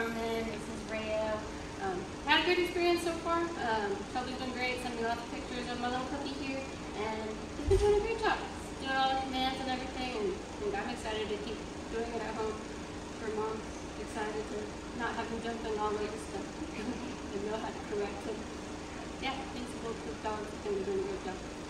Carmen, Mrs. Rayo. Had a good experience so far. Shelby's doing great, sending me lots of pictures of my little puppy here, and he's been doing a great job. He's doing all the commands and everything, and got me excited to keep doing it at home. Her mom's excited to not have him jump in all the stuff and know how to correct him. Yeah, these little dogs have been doing a good job.